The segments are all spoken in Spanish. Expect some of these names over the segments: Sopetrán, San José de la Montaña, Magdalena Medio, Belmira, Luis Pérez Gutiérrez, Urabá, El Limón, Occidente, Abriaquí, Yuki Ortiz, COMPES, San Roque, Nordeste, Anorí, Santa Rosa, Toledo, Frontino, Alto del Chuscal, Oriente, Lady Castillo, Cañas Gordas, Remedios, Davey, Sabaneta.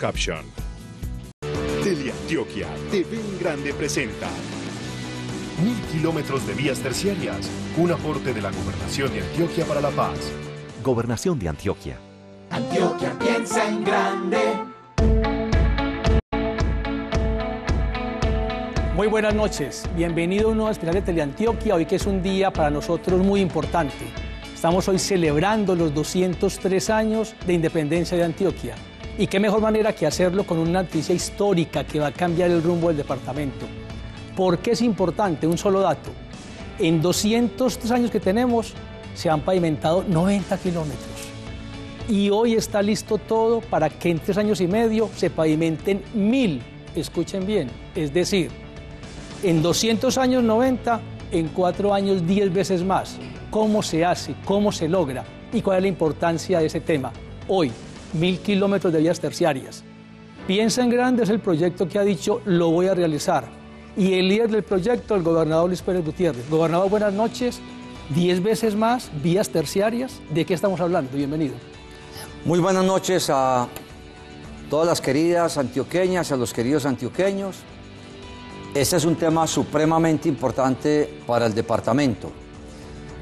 Caption. Tele Antioquia TV en Grande presenta 1000 kilómetros de vías terciarias, un aporte de la Gobernación de Antioquia para la paz. Gobernación de Antioquia. Antioquia piensa en grande. Muy buenas noches, bienvenido a un nuevo especial de Tele Antioquia, hoy que es un día para nosotros muy importante. Estamos hoy celebrando los 203 años de independencia de Antioquia. Y qué mejor manera que hacerlo con una noticia histórica que va a cambiar el rumbo del departamento. ¿Por qué es importante? Un solo dato. En 203 años que tenemos, se han pavimentado 90 kilómetros. Y hoy está listo todo para que en 3 años y medio se pavimenten 1000. Escuchen bien. Es decir, en 200 años 90, en 4 años 10 veces más. ¿Cómo se hace? ¿Cómo se logra? ¿Y cuál es la importancia de ese tema? Hoy. 1000 kilómetros de vías terciarias. Piensa en Grande es el proyecto que ha dicho, lo voy a realizar. Y el líder del proyecto, el gobernador Luis Pérez Gutiérrez. Gobernador, buenas noches. 10 veces más vías terciarias. ¿De qué estamos hablando? Bienvenido. Muy buenas noches a todas las queridas antioqueñas, a los queridos antioqueños. Este es un tema supremamente importante para el departamento.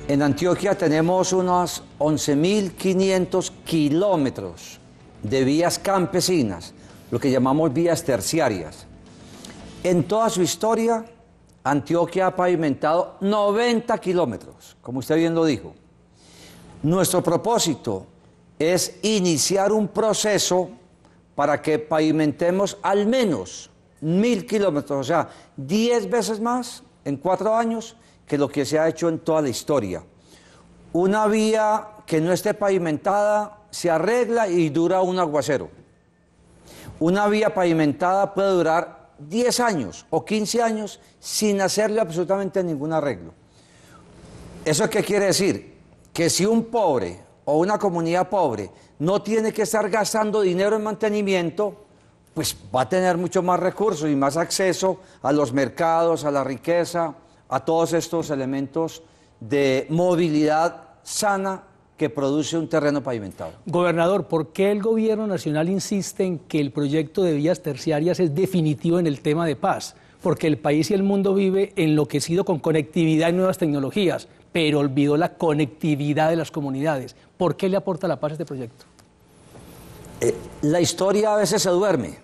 En Antioquia tenemos unos 11.500 kilómetros de vías campesinas, lo que llamamos vías terciarias. En toda su historia, Antioquia ha pavimentado 90 kilómetros, como usted bien lo dijo. Nuestro propósito es iniciar un proceso para que pavimentemos al menos 1000 kilómetros, o sea, 10 veces más en 4 años... que lo que se ha hecho en toda la historia. Una vía que no esté pavimentada se arregla y dura un aguacero. Una vía pavimentada puede durar 10 años o 15 años sin hacerle absolutamente ningún arreglo. ¿Eso qué quiere decir? Que si un pobre o una comunidad pobre no tiene que estar gastando dinero en mantenimiento, pues va a tener mucho más recursos y más acceso a los mercados, a la riqueza, a todos estos elementos de movilidad sana que produce un terreno pavimentado. Gobernador, ¿por qué el gobierno nacional insiste en que el proyecto de vías terciarias es definitivo en el tema de paz? Porque el país y el mundo vive enloquecido con conectividad y nuevas tecnologías, pero olvidó la conectividad de las comunidades. ¿Por qué le aporta la paz a este proyecto? La historia a veces se duerme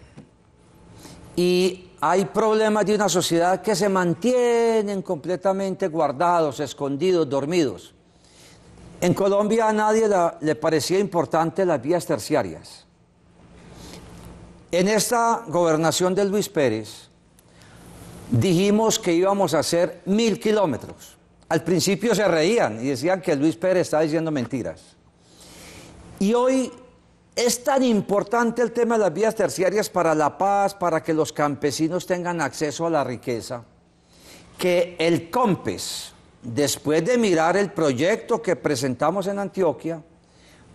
y hay problemas de una sociedad que se mantienen completamente guardados, escondidos, dormidos. En Colombia a nadie le parecía importante las vías terciarias. En esta gobernación de Luis Pérez dijimos que íbamos a hacer 1000 kilómetros. Al principio se reían y decían que Luis Pérez estaba diciendo mentiras. Y hoy es tan importante el tema de las vías terciarias para la paz, para que los campesinos tengan acceso a la riqueza, que el COMPES, después de mirar el proyecto que presentamos en Antioquia,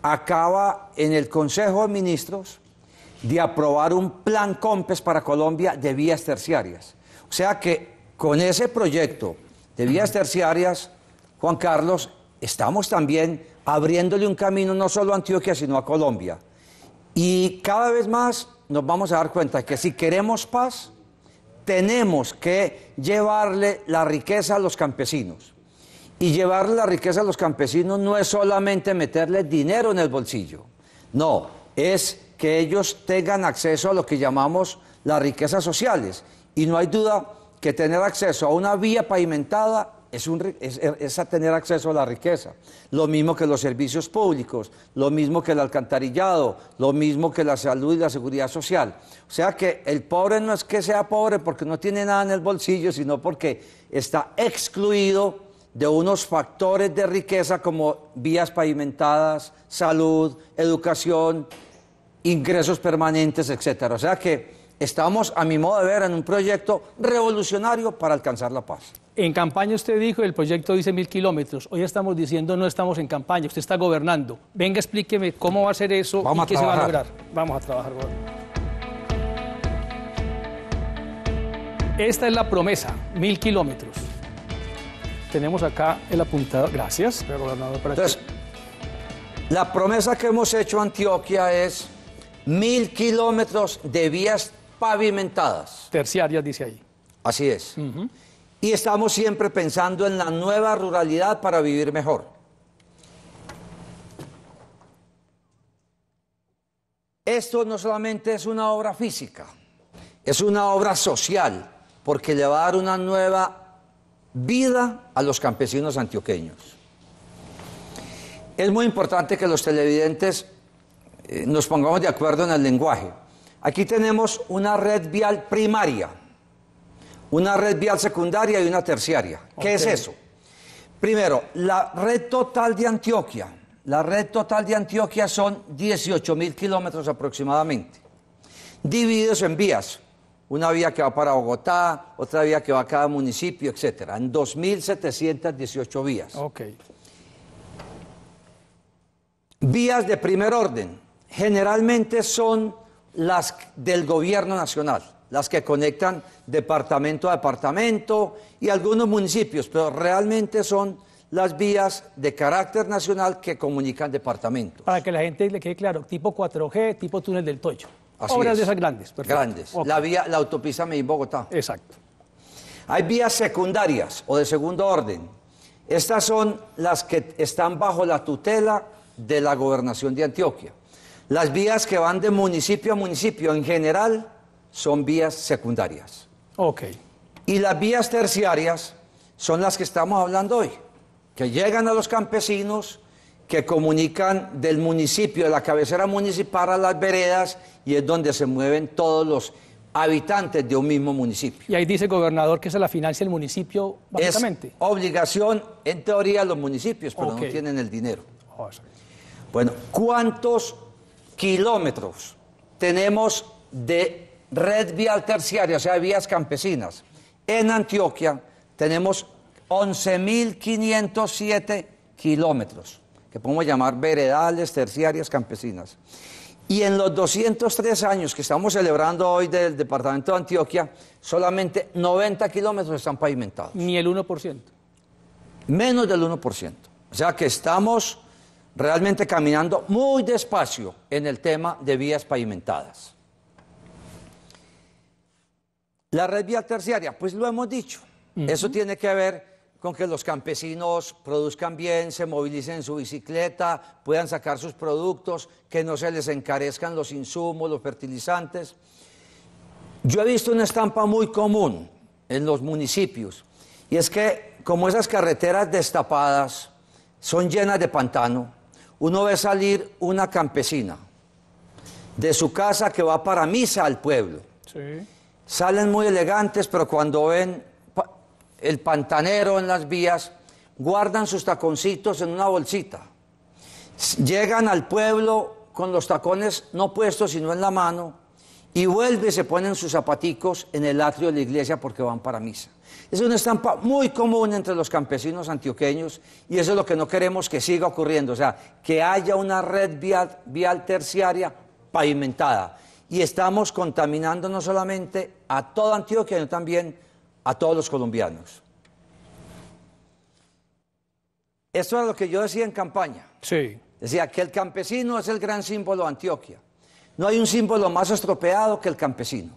acaba en el Consejo de Ministros de aprobar un plan COMPES para Colombia de vías terciarias. O sea que con ese proyecto de vías terciarias, Juan Carlos, estamos también abriéndole un camino no solo a Antioquia, sino a Colombia. Y cada vez más nos vamos a dar cuenta que si queremos paz, tenemos que llevarle la riqueza a los campesinos. Y llevarle la riqueza a los campesinos no es solamente meterle dinero en el bolsillo. No, es que ellos tengan acceso a lo que llamamos las riquezas sociales. Y no hay duda que tener acceso a una vía pavimentada es a tener acceso a la riqueza, lo mismo que los servicios públicos, lo mismo que el alcantarillado, lo mismo que la salud y la seguridad social. O sea que el pobre no es que sea pobre porque no tiene nada en el bolsillo, sino porque está excluido de unos factores de riqueza como vías pavimentadas, salud, educación, ingresos permanentes, etc. O sea que estamos, a mi modo de ver, en un proyecto revolucionario para alcanzar la paz. En campaña usted dijo, el proyecto dice 1000 kilómetros. Hoy estamos diciendo, no estamos en campaña, usted está gobernando. Venga, explíqueme cómo va a ser eso y qué se va a lograr. Vamos a trabajar, gobernador. Esta es la promesa, 1000 kilómetros. Tenemos acá el apuntador. Gracias, gobernador. Entonces, la promesa que hemos hecho a Antioquia es 1.000 kilómetros de vías pavimentadas. Terciarias, dice ahí. Así es. Y estamos siempre pensando en la nueva ruralidad para vivir mejor. Esto no solamente es una obra física, es una obra social, porque le va a dar una nueva vida a los campesinos antioqueños. Es muy importante que los televidentes nos pongamos de acuerdo en el lenguaje. Aquí tenemos una red vial primaria, una red vial secundaria y una terciaria. ¿Qué es eso? Primero, la red total de Antioquia. La red total de Antioquia son 18.000 kilómetros aproximadamente, divididos en vías. Una vía que va para Bogotá, otra vía que va a cada municipio, etc. En 2.718 vías. Vías de primer orden. Generalmente son las del gobierno nacional, las que conectan departamento a departamento y algunos municipios, pero realmente son las vías de carácter nacional que comunican departamentos. Para que la gente le quede claro, tipo 4G, tipo túnel del Toyo. Obras de esas grandes. Perfecto. Grandes. La autopista Medellín-Bogotá. Exacto. Hay vías secundarias o de segundo orden. Estas son las que están bajo la tutela de la Gobernación de Antioquia. Las vías que van de municipio a municipio en general son vías secundarias. Y las vías terciarias son las que estamos hablando hoy, que llegan a los campesinos, que comunican del municipio, de la cabecera municipal a las veredas, y es donde se mueven todos los habitantes de un mismo municipio. Y ahí dice el gobernador que esa la financia el municipio, básicamente. Es obligación, en teoría, los municipios, pero no tienen el dinero. Bueno, ¿cuántos kilómetros tenemos de red vial terciaria, o sea, vías campesinas? En Antioquia tenemos 11.507 kilómetros, que podemos llamar veredales, terciarias, campesinas. Y en los 203 años que estamos celebrando hoy del departamento de Antioquia, solamente 90 kilómetros están pavimentados. Ni el 1%. Menos del 1%. O sea que estamos realmente caminando muy despacio en el tema de vías pavimentadas. La red vial terciaria, pues lo hemos dicho. Eso tiene que ver con que los campesinos produzcan bien, se movilicen en su bicicleta, puedan sacar sus productos, que no se les encarezcan los insumos, los fertilizantes. Yo he visto una estampa muy común en los municipios, y es que como esas carreteras destapadas son llenas de pantano, uno ve salir una campesina de su casa que va para misa al pueblo. Salen muy elegantes, pero cuando ven el pantanero en las vías, guardan sus taconcitos en una bolsita. Llegan al pueblo con los tacones no puestos, sino en la mano, y vuelven y se ponen sus zapaticos en el atrio de la iglesia porque van para misa. Es una estampa muy común entre los campesinos antioqueños, y eso es lo que no queremos que siga ocurriendo, o sea, que haya una red vial terciaria pavimentada. Y estamos contaminando no solamente a toda Antioquia, sino también a todos los colombianos. Esto era lo que yo decía en campaña. Decía que el campesino es el gran símbolo de Antioquia. No hay un símbolo más estropeado que el campesino.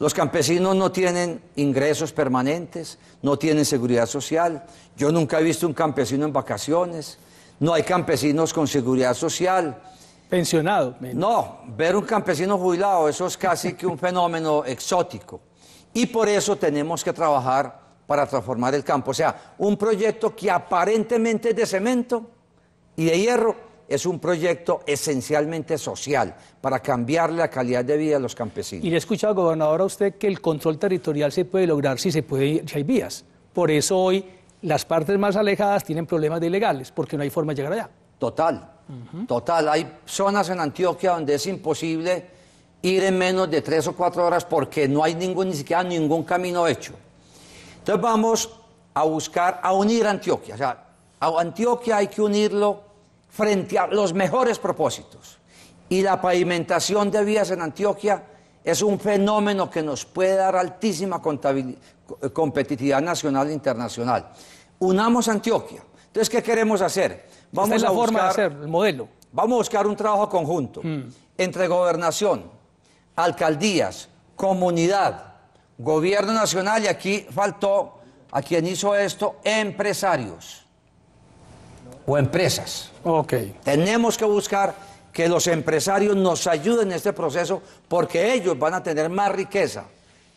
Los campesinos no tienen ingresos permanentes, no tienen seguridad social. Yo nunca he visto un campesino en vacaciones. No hay campesinos con seguridad social. Pensionado. No, ver un campesino jubilado, eso es casi que un fenómeno exótico. Y por eso tenemos que trabajar para transformar el campo. O sea, un proyecto que aparentemente es de cemento y de hierro, es un proyecto esencialmente social para cambiar la calidad de vida de los campesinos. Y le he escuchado, gobernador, a usted que el control territorial se puede lograr si hay vías. Por eso hoy las partes más alejadas tienen problemas de ilegales, porque no hay forma de llegar allá. Total, total. Hay zonas en Antioquia donde es imposible ir en menos de 3 o 4 horas porque no hay ni siquiera ningún camino hecho. Entonces vamos a buscar, a unir Antioquia. O sea, a Antioquia hay que unirlo frente a los mejores propósitos. Y la pavimentación de vías en Antioquia es un fenómeno que nos puede dar altísima competitividad nacional e internacional. Unamos Antioquia. Entonces, ¿qué queremos hacer? Vamos a buscar el modelo. Vamos a buscar un trabajo conjunto. entre gobernación, alcaldías, comunidad, gobierno nacional, y aquí faltó a quien hizo esto, empresarios o empresas. Okay. Tenemos que buscar que los empresarios nos ayuden en este proceso, porque ellos van a tener más riqueza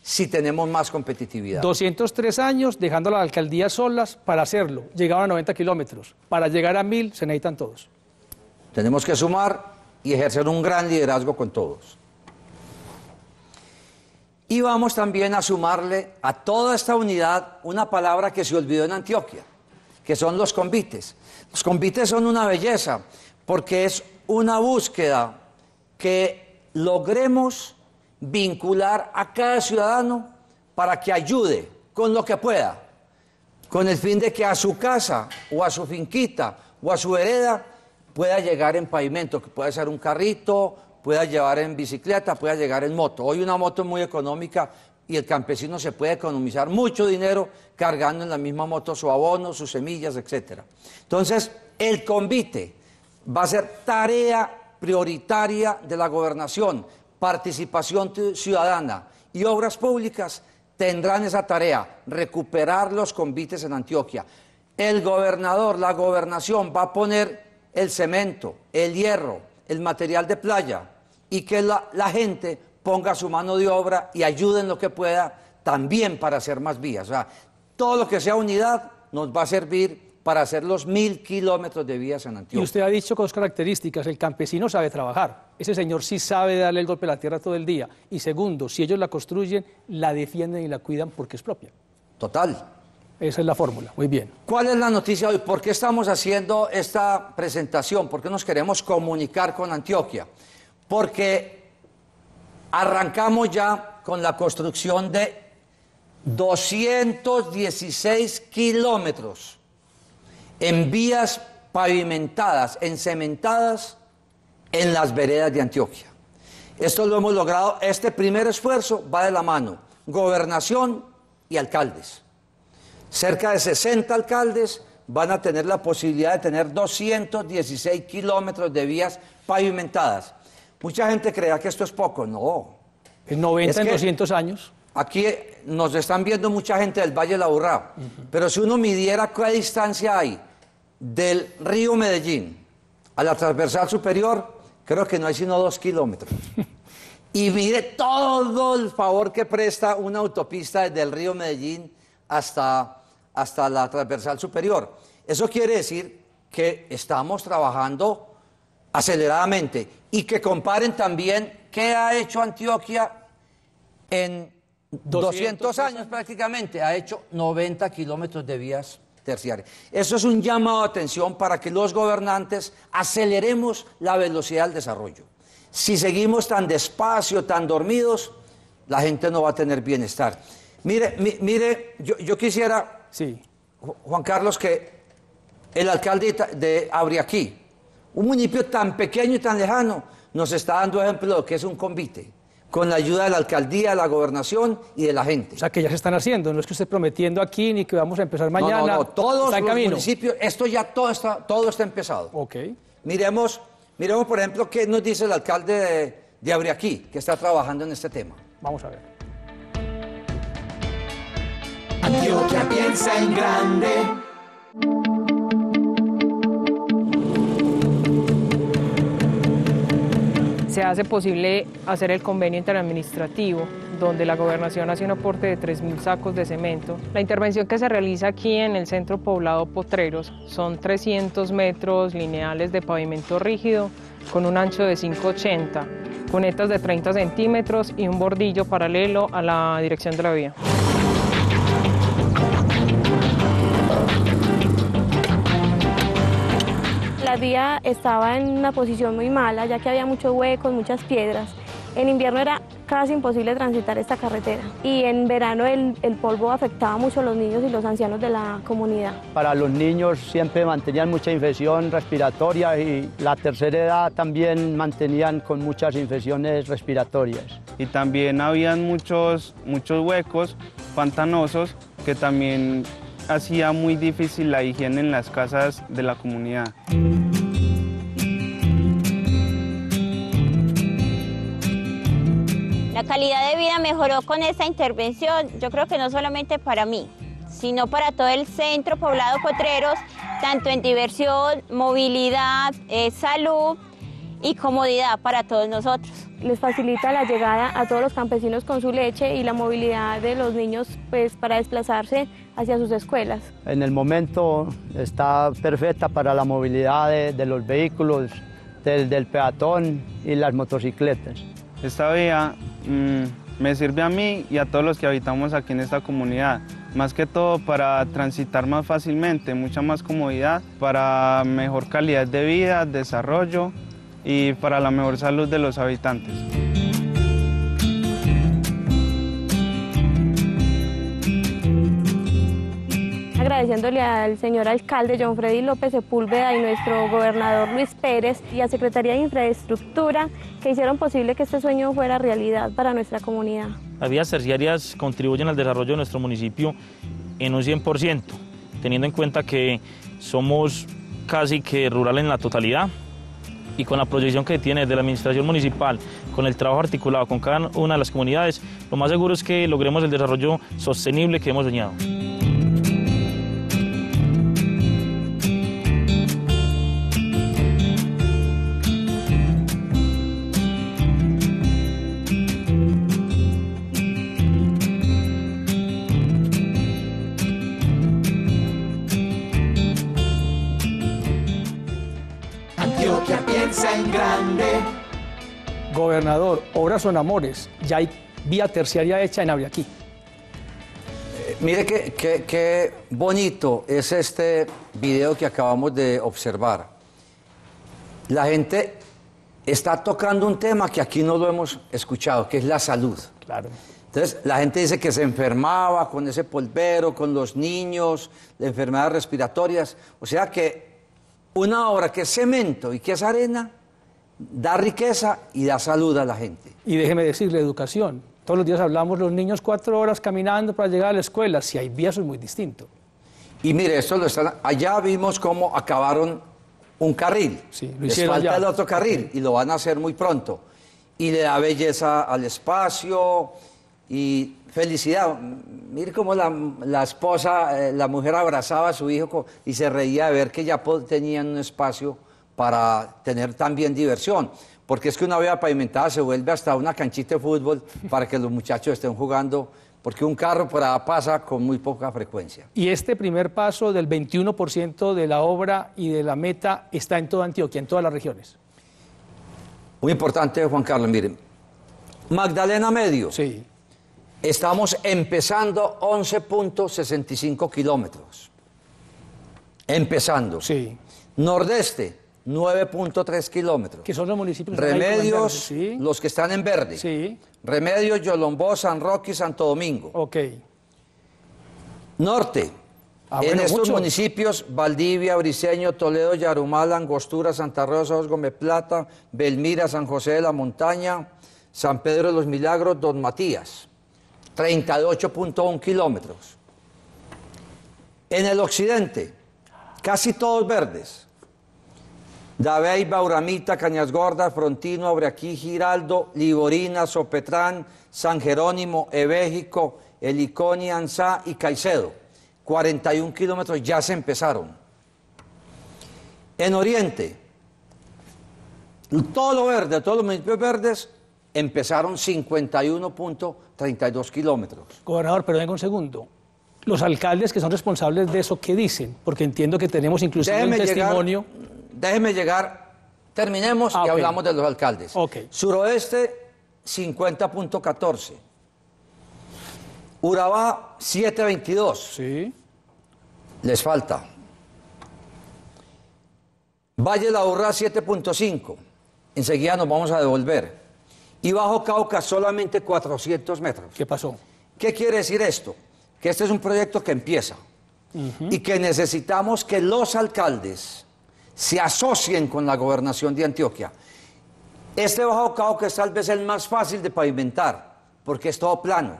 si tenemos más competitividad. 203 años dejando a las alcaldías solas para hacerlo. Llegaban a 90 kilómetros. Para llegar a 1000 se necesitan todos. Tenemos que sumar y ejercer un gran liderazgo con todos. Y vamos también a sumarle a toda esta unidad una palabra que se olvidó en Antioquia, que son los convites. Los convites son una belleza, porque es una búsqueda que logremos vincular a cada ciudadano para que ayude con lo que pueda, con el fin de que a su casa o a su finquita o a su vereda pueda llegar en pavimento, que pueda ser un carrito, pueda llevar en bicicleta, pueda llegar en moto. Hoy una moto es muy económica y el campesino se puede economizar mucho dinero cargando en la misma moto su abono, sus semillas, etc. Entonces, el convite va a ser tarea prioritaria de la gobernación. Participación ciudadana y obras públicas tendrán esa tarea, recuperar los convites en Antioquia. El gobernador, la gobernación va a poner el cemento, el hierro, el material de playa, y que la gente ponga su mano de obra y ayude en lo que pueda también para hacer más vías. O sea, todo lo que sea unidad nos va a servir para hacer los 1000 kilómetros de vías en Antioquia. Y usted ha dicho con dos características: el campesino sabe trabajar, ese señor sí sabe darle el golpe a la tierra todo el día, y segundo, si ellos la construyen, la defienden y la cuidan porque es propia. Total. Esa es la fórmula. Muy bien. ¿Cuál es la noticia hoy? ¿Por qué estamos haciendo esta presentación? ¿Por qué nos queremos comunicar con Antioquia? Porque arrancamos ya con la construcción de 216 kilómetros en vías pavimentadas, encementadas en las veredas de Antioquia. Esto lo hemos logrado. Este primer esfuerzo va de la mano gobernación y alcaldes. Cerca de 60 alcaldes van a tener la posibilidad de tener 216 kilómetros de vías pavimentadas. Mucha gente creerá que esto es poco. No. En 90, en 200 años. Aquí nos están viendo mucha gente del Valle de Aburrá. Pero si uno midiera qué distancia hay del río Medellín a la transversal superior, creo que no hay sino 2 kilómetros. Y mire todo el favor que presta una autopista desde el río Medellín hasta la transversal superior. Eso quiere decir que estamos trabajando aceleradamente, y que comparen también qué ha hecho Antioquia en 200 años prácticamente. Ha hecho 90 kilómetros de vías terciarias. Eso es un llamado de atención para que los gobernantes aceleremos la velocidad del desarrollo. Si seguimos tan despacio, tan dormidos, la gente no va a tener bienestar. Mire, yo quisiera, sí, Juan Carlos, que el alcalde de Abriaquí, un municipio tan pequeño y tan lejano, nos está dando ejemplo de lo que es un convite, con la ayuda de la alcaldía, de la gobernación y de la gente. O sea, que ya se están haciendo, no es que esté prometiendo aquí ni que vamos a empezar mañana. No, no, no, todos los municipios, esto ya todo está empezado. Ok. Miremos, por ejemplo, qué nos dice el alcalde de Abriaquí, que está trabajando en este tema. Vamos a ver. Antioquia piensa en grande. Se hace posible hacer el convenio interadministrativo, donde la gobernación hace un aporte de 3.000 sacos de cemento. La intervención que se realiza aquí en el centro poblado Potreros son 300 metros lineales de pavimento rígido con un ancho de 5,80, cunetas de 30 centímetros y un bordillo paralelo a la dirección de la vía. La vía estaba en una posición muy mala, ya que había muchos huecos, muchas piedras. En invierno era casi imposible transitar esta carretera, y en verano el polvo afectaba mucho a los niños y los ancianos de la comunidad. Para los niños siempre mantenían mucha infección respiratoria, y la tercera edad también mantenían con muchas infecciones respiratorias. Y también habían muchos huecos pantanosos que también hacía muy difícil la higiene en las casas de la comunidad. calidad de vida mejoró con esta intervención, yo creo que no solamente para mí, sino para todo el centro poblado Potreros, tanto en diversión, movilidad, salud y comodidad para todos nosotros. Les facilita la llegada a todos los campesinos con su leche y la movilidad de los niños, pues, para desplazarse hacia sus escuelas. En el momento está perfecta para la movilidad de los vehículos, del peatón y las motocicletas. Esta vía me sirve a mí y a todos los que habitamos aquí en esta comunidad, más que todo para transitar más fácilmente, mucha más comodidad, para mejor calidad de vida, desarrollo y para la mejor salud de los habitantes. Agradeciéndole al señor alcalde John Freddy López Sepúlveda y nuestro gobernador Luis Pérez y a Secretaría de Infraestructura que hicieron posible que este sueño fuera realidad para nuestra comunidad. Las vías terciarias contribuyen al desarrollo de nuestro municipio en un 100%, teniendo en cuenta que somos casi que rural en la totalidad. Y con la proyección que tiene de la administración municipal, con el trabajo articulado con cada una de las comunidades, lo más seguro es que logremos el desarrollo sostenible que hemos soñado. Gobernador, obras son amores, ya hay vía terciaria hecha en Abriaquí. Mire qué bonito es este video que acabamos de observar. La gente está tocando un tema que aquí no lo hemos escuchado, que es la salud. Claro. Entonces, la gente dice que se enfermaba con ese polvero, con los niños, las enfermedades respiratorias. O sea que una obra que es cemento y que es arena da riqueza y da salud a la gente. Y déjeme decirle, educación. Todos los días hablamos los niños 4 horas caminando para llegar a la escuela. Si hay vías, es muy distinto. Y mire, esto lo están... Allá vimos cómo acabaron un carril. Sí, lo hicieron allá. Les falta el otro carril y lo van a hacer muy pronto. Y le da belleza al espacio y felicidad. Mire cómo la esposa, la mujer abrazaba a su hijo y se reía de ver que ya tenían un espacio para tener también diversión, porque es que una vía pavimentada se vuelve hasta una canchita de fútbol para que los muchachos estén jugando, porque un carro por allá pasa con muy poca frecuencia. Y este primer paso del 21% de la obra y de la meta está en toda Antioquia, en todas las regiones. Muy importante, Juan Carlos, miren, Magdalena Medio, sí. Estamos empezando 11.65 kilómetros, empezando. Sí. Nordeste, 9.3 kilómetros. Que son los municipios. Remedios, sí. Los que están en verde. Sí. Remedios, Yolombó, San Roque y Santo Domingo. Ok. Norte, en estos municipios, Valdivia, Briceño, Toledo, Yarumal, Angostura, Santa Rosa, Gómez Plata, Belmira, San José de la Montaña, San Pedro de los Milagros, Don Matías, 38.1 kilómetros. En el occidente, casi todos verdes. Davey, Bauramita, Cañas Gordas, Frontino, Abriaquí, Giraldo, Liborina, Sopetrán, San Jerónimo, Evéjico, Heliconia, Anzá y Caicedo. 41 kilómetros ya se empezaron. En Oriente, todo lo verde, todos los municipios verdes, empezaron 51.32 kilómetros. Gobernador, pero venga un segundo. Los alcaldes que son responsables de eso, ¿qué dicen? Porque entiendo que tenemos inclusive un testimonio... Déjeme llegar, terminemos y hablamos de los alcaldes. Okay. Suroeste, 50.14. Urabá, 7.22. Sí. Les falta. Valle de Aburrá, 7.5. Enseguida nos vamos a devolver. Y Bajo Cauca, solamente 400 metros. ¿Qué pasó? ¿Qué quiere decir esto? Que este es un proyecto que empieza. Y que necesitamos que los alcaldes se asocien con la Gobernación de Antioquia. Este Bajo Cauca es tal vez el más fácil de pavimentar, porque es todo plano.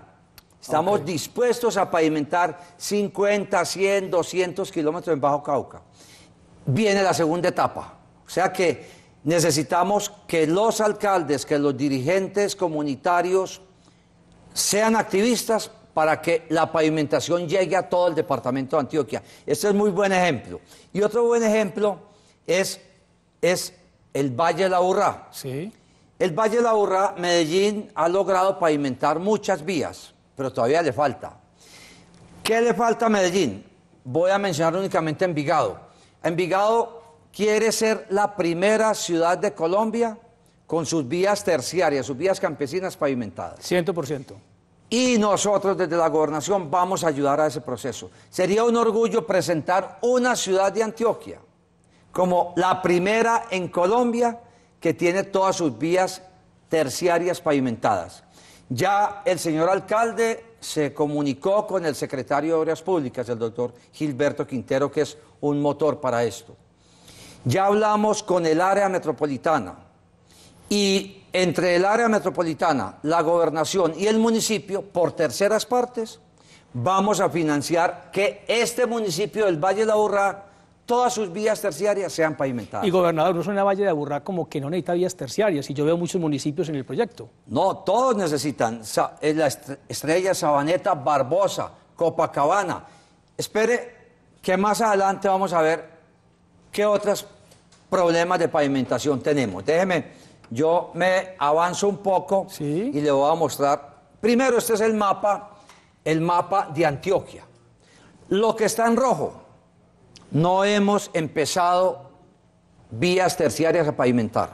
Estamos dispuestos a pavimentar 50, 100, 200 kilómetros en Bajo Cauca. Viene la segunda etapa. O sea que necesitamos que los alcaldes, que los dirigentes comunitarios sean activistas para que la pavimentación llegue a todo el departamento de Antioquia. Este es muy buen ejemplo. Y otro buen ejemplo es el Valle de Aburrá. Sí. El Valle de Aburrá, Medellín ha logrado pavimentar muchas vías, pero todavía le falta. ¿Qué le falta a Medellín? Voy a mencionar únicamente Envigado. Envigado quiere ser la primera ciudad de Colombia con sus vías terciarias, sus vías campesinas pavimentadas. 100%. Y nosotros desde la gobernación vamos a ayudar a ese proceso. Sería un orgullo presentar una ciudad de Antioquia como la primera en Colombia que tiene todas sus vías terciarias pavimentadas. Ya el señor alcalde se comunicó con el secretario de Obras Públicas, el doctor Gilberto Quintero, que es un motor para esto. Ya hablamos con el área metropolitana y entre el área metropolitana, la gobernación y el municipio, por terceras partes, vamos a financiar que este municipio del Valle de Aburrá, todas sus vías terciarias sean pavimentadas. Y gobernador, no suena Valle de Aburrá como que no necesita vías terciarias, y yo veo muchos municipios en el proyecto. No, todos necesitan, la Estrella, Sabaneta, Barbosa, Copacabana. Espere que más adelante vamos a ver qué otros problemas de pavimentación tenemos. Déjeme, yo me avanzo un poco. ¿Sí? Y le voy a mostrar. Primero, este es el mapa de Antioquia. Lo que está en rojo. No hemos empezado vías terciarias a pavimentar.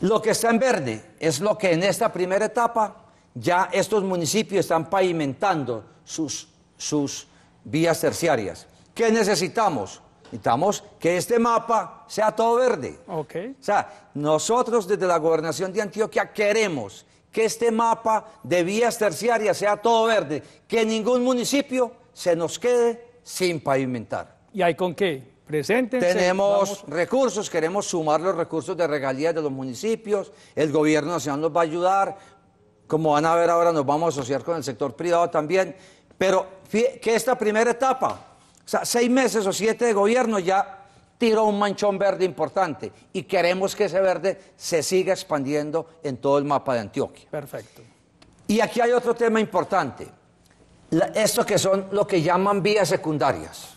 Lo que está en verde es lo que en esta primera etapa ya estos municipios están pavimentando sus vías terciarias. ¿Qué necesitamos? Necesitamos que este mapa sea todo verde. Okay. O sea, nosotros desde la Gobernación de Antioquia queremos que este mapa de vías terciarias sea todo verde, que ningún municipio se nos quede sin pavimentar. ¿Y hay con qué? Preséntense. Tenemos recursos, queremos sumar los recursos de regalías de los municipios, el gobierno nacional nos va a ayudar, como van a ver ahora nos vamos a asociar con el sector privado también, pero que esta primera etapa, o sea, 6 meses o 7 de gobierno ya tiró un manchón verde importante y queremos que ese verde se siga expandiendo en todo el mapa de Antioquia. Perfecto. Y aquí hay otro tema importante. Esto que son lo que llaman vías secundarias.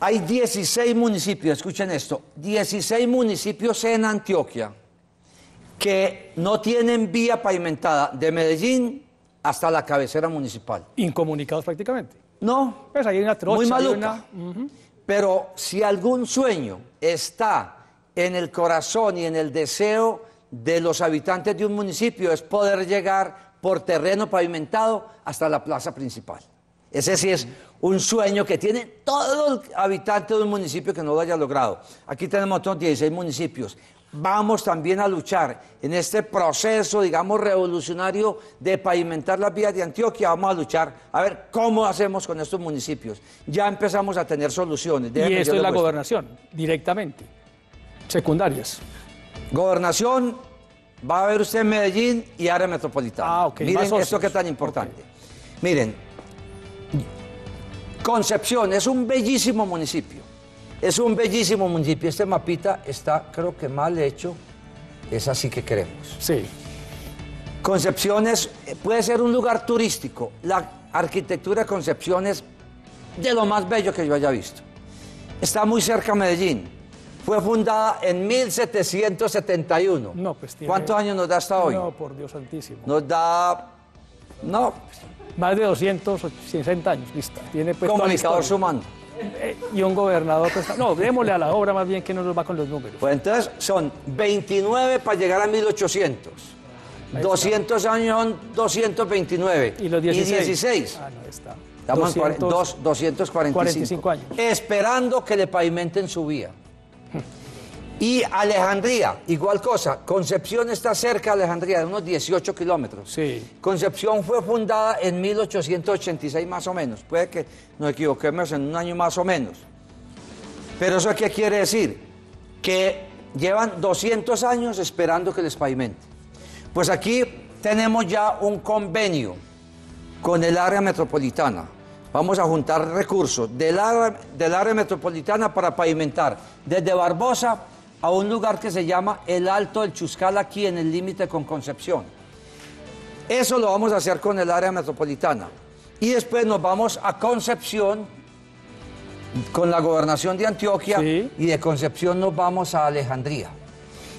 Hay 16 municipios, escuchen esto, 16 municipios en Antioquia que no tienen vía pavimentada de Medellín hasta la cabecera municipal. Incomunicados prácticamente. No, pues hay una trocha, muy maluca. Pero si algún sueño está en el corazón y en el deseo de los habitantes de un municipio es poder llegar por terreno pavimentado hasta la plaza principal. Ese sí es un sueño que tiene todo el habitante de un municipio que no lo haya logrado. Aquí tenemos otros 16 municipios. Vamos también a luchar en este proceso, digamos, revolucionario de pavimentar las vías de Antioquia. Vamos a luchar a ver cómo hacemos con estos municipios. Ya empezamos a tener soluciones. Déjeme, y esto es la gobernación, directamente, secundarias. Gobernación. Va a ver usted Medellín y área metropolitana. Ah, okay. Miren esto que es tan importante. Okay. Miren, Concepción es un bellísimo municipio. Es un bellísimo municipio. Este mapita está, creo que mal hecho. Es así que queremos. Sí. Concepción puede ser un lugar turístico. La arquitectura de Concepción es de lo más bello que yo haya visto. Está muy cerca a Medellín. Fue fundada en 1771. No, pues tiene... ¿Cuántos años nos da hasta hoy? No, por Dios santísimo. Nos da... No. Más de 260 años, listo. Tiene pues comunicador sumando. Y un gobernador... Pues, no, démosle a la obra más bien que no nos va con los números. Pues entonces son 29 para llegar a 1800. 200 años son 229. ¿Y los 16? Y 16. Ah, no, está. Estamos 245 años. Esperando que le pavimenten su vía. Y Alejandría, igual cosa. Concepción está cerca de Alejandría, de unos 18 kilómetros. Sí. Concepción fue fundada en 1886 más o menos. Puede que nos equivoquemos en un año más o menos. Pero ¿eso qué quiere decir? Que llevan 200 años esperando que les pavimenten. Pues aquí tenemos ya un convenio con el área metropolitana. Vamos a juntar recursos del área metropolitana para pavimentar desde Barbosa a un lugar que se llama el Alto del Chuscal, aquí en el límite con Concepción. Eso lo vamos a hacer con el área metropolitana. Y después nos vamos a Concepción, con la gobernación de Antioquia, sí. Y de Concepción nos vamos a Alejandría.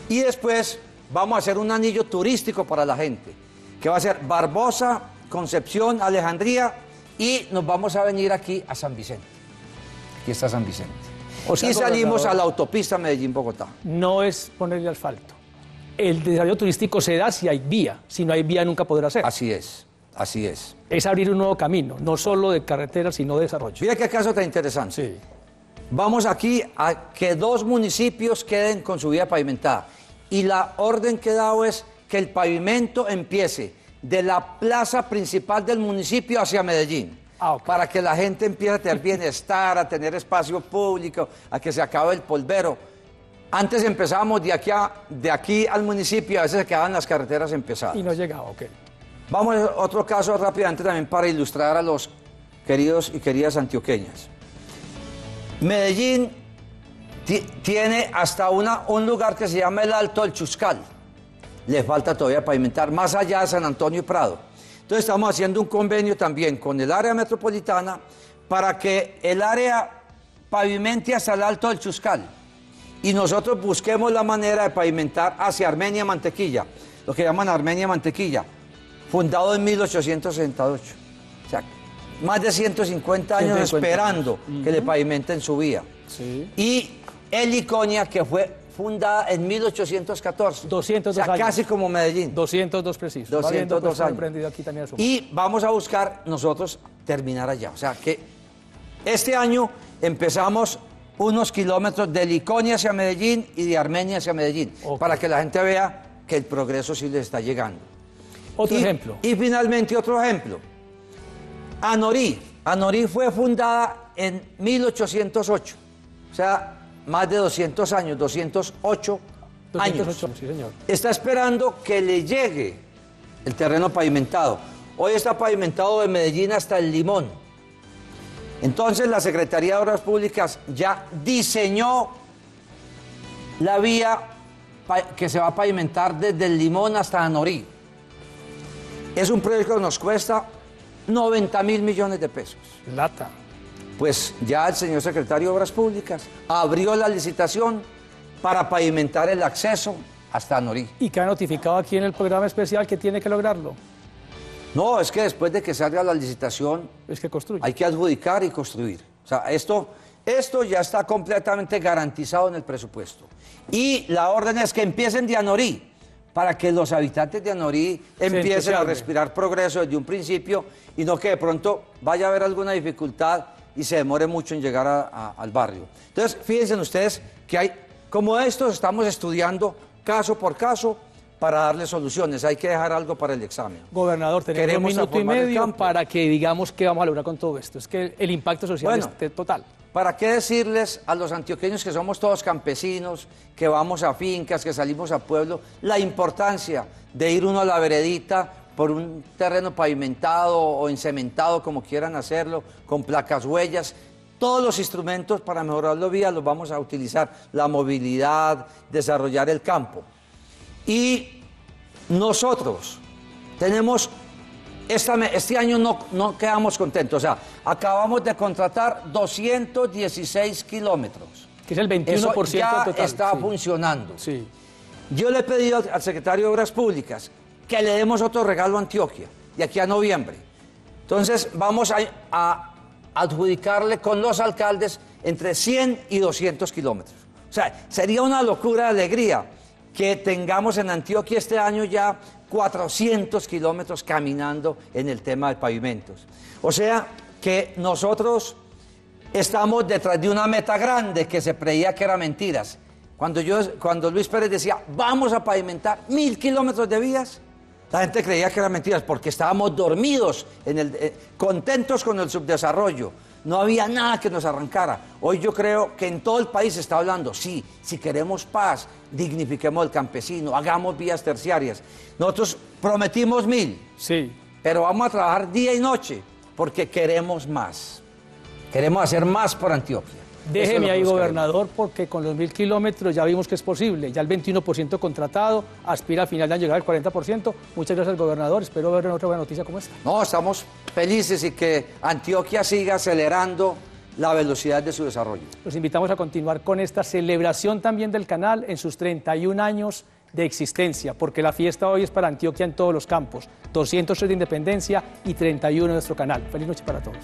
Y después vamos a hacer un anillo turístico para la gente, que va a ser Barbosa, Concepción, Alejandría, y nos vamos a venir aquí a San Vicente. Aquí está San Vicente. O sea, y salimos a la autopista Medellín-Bogotá. No es ponerle asfalto. El desarrollo turístico se da si hay vía. Si no hay vía, nunca podrá ser. Así es, así es. Es abrir un nuevo camino, no solo de carretera, sino de desarrollo. Mira qué caso tan interesante. Sí. Vamos aquí a que 2 municipios queden con su vía pavimentada. Y la orden que he dado es que el pavimento empiece de la plaza principal del municipio hacia Medellín. Ah, okay. Para que la gente empiece a tener bienestar, a tener espacio público, a que se acabe el polvero. Antes empezábamos de aquí al municipio, a veces se quedaban las carreteras empezadas. Y no llegaba, ok. Vamos a otro caso rápidamente también para ilustrar a los queridos y queridas antioqueñas. Medellín tiene hasta un lugar que se llama el Alto del Chuscal. Le falta todavía pavimentar más allá de San Antonio y Prado. Entonces estamos haciendo un convenio también con el área metropolitana para que el área pavimente hasta el Alto del Chuscal y nosotros busquemos la manera de pavimentar hacia Armenia Mantequilla, lo que llaman Armenia Mantequilla, fundado en 1868. O sea, más de 150 años esperando que le pavimenten su vía. Sí. Y Heliconia, que fue fundada en 1814. 202 años. O sea, casi como Medellín. 202 precisos. 202 años. Aquí también y vamos a buscar nosotros terminar allá. O sea, que este año empezamos unos kilómetros de Heliconia hacia Medellín y de Armenia hacia Medellín, okay. Para que la gente vea que el progreso sí le está llegando. Otro ejemplo. Y finalmente otro ejemplo. Anorí. Anorí fue fundada en 1808. O sea, más de 200 años, 208 años. Sí, señor. Está esperando que le llegue el terreno pavimentado. Hoy está pavimentado de Medellín hasta El Limón. Entonces la Secretaría de Obras Públicas ya diseñó la vía que se va a pavimentar desde El Limón hasta Anorí. Es un proyecto que nos cuesta 90.000 millones de pesos. Plata. Pues ya el señor secretario de Obras Públicas abrió la licitación para pavimentar el acceso hasta Anorí. ¿Y que ha notificado aquí en el programa especial que tiene que lograrlo? No, es que después de que salga la licitación es que construye. Hay que adjudicar y construir. O sea, esto ya está completamente garantizado en el presupuesto. Y la orden es que empiecen de Anorí, para que los habitantes de Anorí empiecen a respirar progreso desde un principio y no que de pronto vaya a haber alguna dificultad y se demore mucho en llegar al barrio. Entonces, fíjense ustedes que hay, como estos, estamos estudiando caso por caso para darle soluciones. Hay que dejar algo para el examen. Gobernador, tenemos un minuto y medio para que digamos qué vamos a lograr con todo esto. Es que el impacto social es total. ¿Para qué decirles a los antioqueños que somos todos campesinos, que vamos a fincas, que salimos a pueblo, la importancia de ir uno a la veredita por un terreno pavimentado o encementado, como quieran hacerlo, con placas huellas? Todos los instrumentos para mejorar la vía los vamos a utilizar, la movilidad, desarrollar el campo. Y nosotros tenemos, este año no quedamos contentos, o sea, acabamos de contratar 216 kilómetros. Que es el 21% Eso ya total. Está sí. funcionando. Sí. Yo le he pedido al secretario de Obras Públicas que le demos otro regalo a Antioquia, de aquí a noviembre. Entonces vamos a adjudicarle con los alcaldes entre 100 y 200 kilómetros. O sea, sería una locura de alegría que tengamos en Antioquia este año ya 400 kilómetros caminando en el tema de pavimentos. O sea, que nosotros estamos detrás de una meta grande que se creía que era mentiras. Cuando Luis Pérez decía, vamos a pavimentar 1.000 kilómetros de vías, la gente creía que eran mentiras porque estábamos dormidos, contentos con el subdesarrollo. No había nada que nos arrancara. Hoy yo creo que en todo el país se está hablando, sí, si queremos paz, dignifiquemos al campesino, hagamos vías terciarias. Nosotros prometimos 1.000, sí, pero vamos a trabajar día y noche porque queremos más. Queremos hacer más por Antioquia. Déjeme ahí, gobernador, porque con los 1000 kilómetros ya vimos que es posible. Ya el 21% contratado, aspira a final de año llegar al 40%. Muchas gracias, gobernador. Espero ver otra buena noticia como esta. No, estamos felices y que Antioquia siga acelerando la velocidad de su desarrollo. Los invitamos a continuar con esta celebración también del canal en sus 31 años de existencia, porque la fiesta hoy es para Antioquia en todos los campos. 203 de Independencia y 31 de nuestro canal. Feliz noche para todos.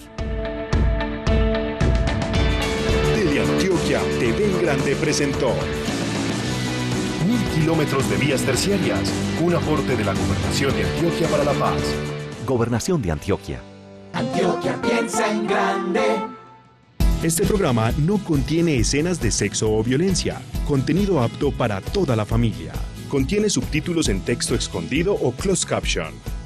Tele Antioquia TV en Grande presentó 1000 kilómetros de vías terciarias, un aporte de la Gobernación de Antioquia para la paz. Gobernación de Antioquia. Antioquia piensa en grande. Este programa no contiene escenas de sexo o violencia. Contenido apto para toda la familia. Contiene subtítulos en texto escondido o closed caption.